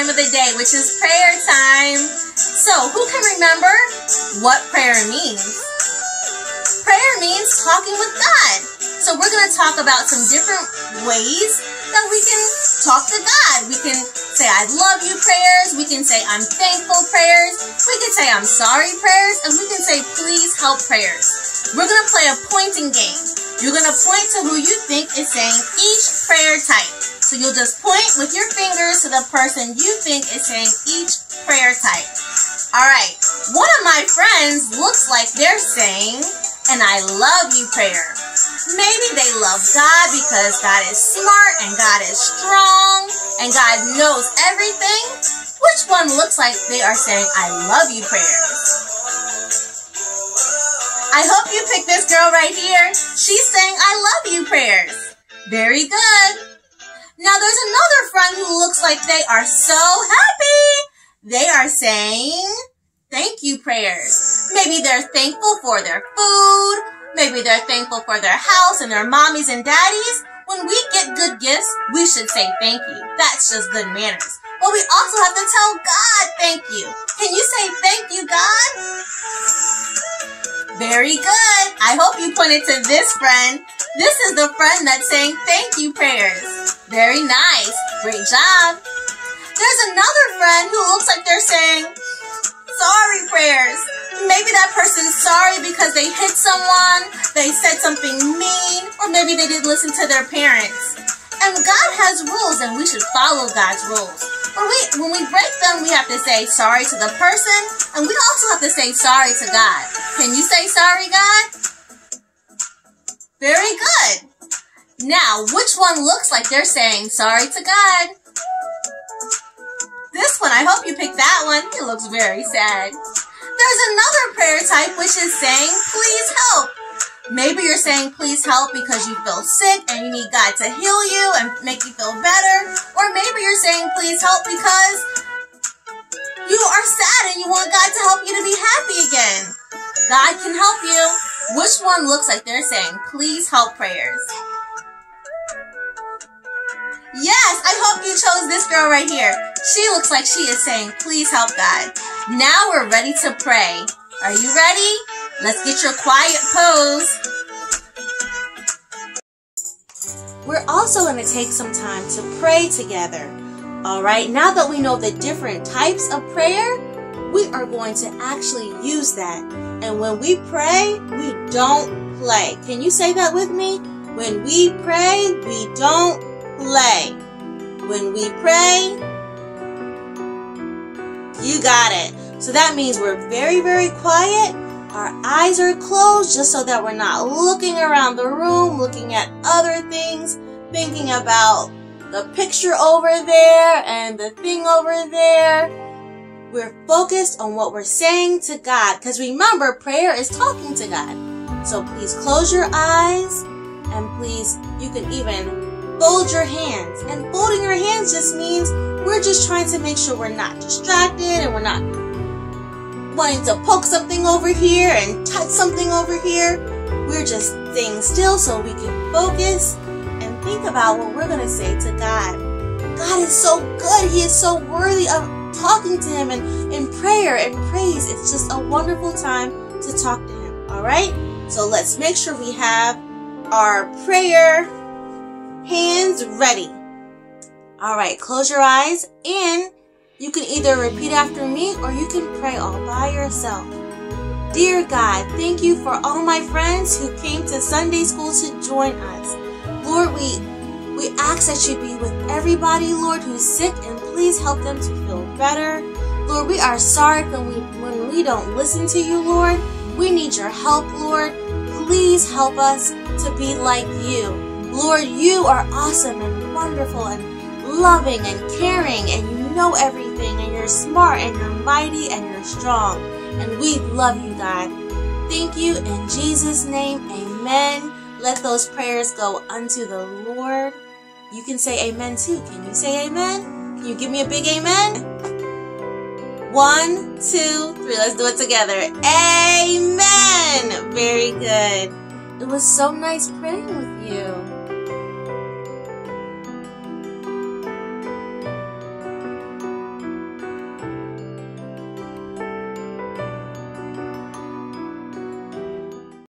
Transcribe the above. time of the day, which is prayer time. So who can remember what prayer means? Prayer means talking with God. So we're going to talk about some different ways that we can talk to God. We can say I love you prayers, we can say I'm thankful prayers, we can say I'm sorry prayers, and we can say please help prayers. We're going to play a pointing game. You're going to point to who you think is saying each prayer type. So you'll just point with your fingers to the person you think is saying each prayer type. Alright, one of my friends looks like they're saying an I love you prayer. Maybe they love God because God is smart and God is strong and God knows everything. Which one looks like they are saying I love you prayers? I hope you picked this girl right here. She's saying I love you prayers. Very good. Now there's another friend who looks like they are so happy. They are saying thank you prayers. Maybe they're thankful for their food. Maybe they're thankful for their house and their mommies and daddies. When we get good gifts, we should say thank you. That's just good manners. But we also have to tell God thank you. Can you say thank you, God? Very good. I hope you pointed to this friend. This is the friend that's saying thank you prayers. Very nice. Great job. There's another friend who looks like they're saying sorry prayers. Maybe that person's sorry because they hit someone, they said something mean, or maybe they didn't listen to their parents. And God has rules and we should follow God's rules. When we break them, we have to say sorry to the person, and we also have to say sorry to God. Can you say sorry, God? Very good. Now, which one looks like they're saying sorry to God? This one, I hope you picked that one. It looks very sad. There's another prayer type which is saying, please help. Maybe you're saying please help because you feel sick and you need God to heal you and make you feel better. Or maybe you're saying please help because you are sad and you want God to help you to be happy again. God can help you. Which one looks like they're saying please help prayers? Yes, I hope you chose this girl right here. She looks like she is saying please help God. Now we're ready to pray. Are you ready? Let's get your quiet pose. We're also going to take some time to pray together. All right, now that we know the different types of prayer, we are going to actually use that. And when we pray, we don't play. Can you say that with me? When we pray, we don't play. When we pray, you got it. So that means we're very, very quiet. Our eyes are closed just so that we're not looking around the room, looking at other things, thinking about the picture over there and the thing over there. We're focused on what we're saying to God, because remember, prayer is talking to God. So please close your eyes, and please, you can even fold your hands. And folding your hands just means we're just trying to make sure we're not distracted and we're not wanting to poke something over here and touch something over here. We're just staying still so we can focus and think about what we're going to say to God. God is so good. He is so worthy of talking to him, and in prayer and praise, it's just a wonderful time to talk to him. All right, so let's make sure we have our prayer hands ready. All right, close your eyes, and you can either repeat after me or you can pray all by yourself. Dear God, thank you for all my friends who came to Sunday school to join us. Lord, we ask that you be with everybody, Lord, who's sick, and please help them to feel better. Lord, we are sorry when we don't listen to you, Lord. We need your help, Lord. Please help us to be like you. Lord, you are awesome and wonderful and loving and caring, and you know everything, and you're smart, and you're mighty, and you're strong, and we love you, God. Thank you, in Jesus' name, amen. Let those prayers go unto the Lord. You can say amen too. Can you say amen? Can you give me a big amen? 1, 2, 3, let's do it together. Amen. Very good. It was so nice praying with you.